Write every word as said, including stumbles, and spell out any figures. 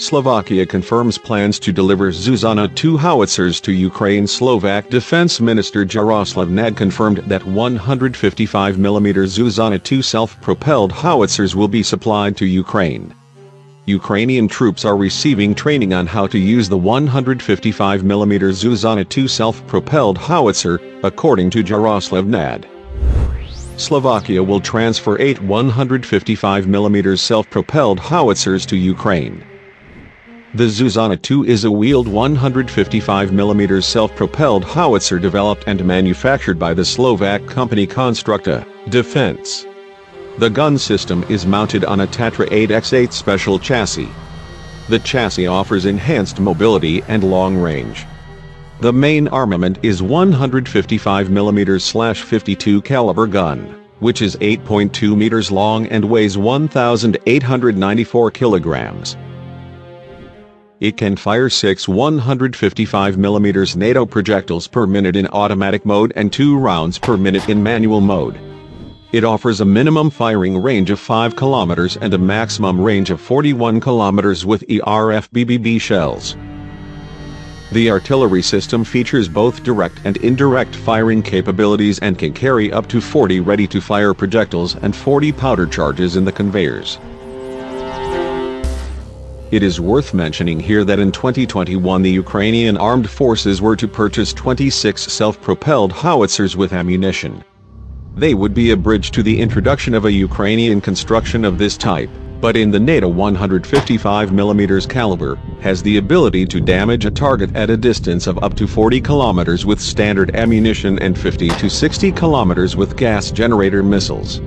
Slovakia confirms plans to deliver Zuzana two howitzers to Ukraine. Slovak Defense Minister Jaroslav Nad confirmed that one hundred fifty-five millimeter Zuzana two self-propelled howitzers will be supplied to Ukraine. Ukrainian troops are receiving training on how to use the one hundred fifty-five millimeter Zuzana two self-propelled howitzer, according to Jaroslav Nad. Slovakia will transfer eight one hundred fifty-five millimeter self-propelled howitzers to Ukraine. The Zuzana two is a wheeled one hundred fifty-five millimeter self-propelled howitzer developed and manufactured by the Slovak company Constructa Defense. The gun system is mounted on a Tatra eight by eight special chassis. The chassis offers enhanced mobility and long range. The main armament is one hundred fifty-five millimeter fifty-two caliber gun, which is eight point two meters long and weighs one thousand eight hundred ninety-four kilograms. It can fire six one hundred fifty-five millimeter NATO projectiles per minute in automatic mode and two rounds per minute in manual mode. It offers a minimum firing range of five kilometers and a maximum range of forty-one kilometers with E R F B B B shells. The artillery system features both direct and indirect firing capabilities and can carry up to forty ready-to-fire projectiles and forty powder charges in the conveyors. It is worth mentioning here that in twenty twenty-one the Ukrainian armed forces were to purchase twenty-six self-propelled howitzers with ammunition. They would be a bridge to the introduction of a Ukrainian construction of this type, but in the NATO one hundred fifty-five millimeter caliber, has the ability to damage a target at a distance of up to forty kilometers with standard ammunition and fifty to sixty kilometers with gas generator missiles.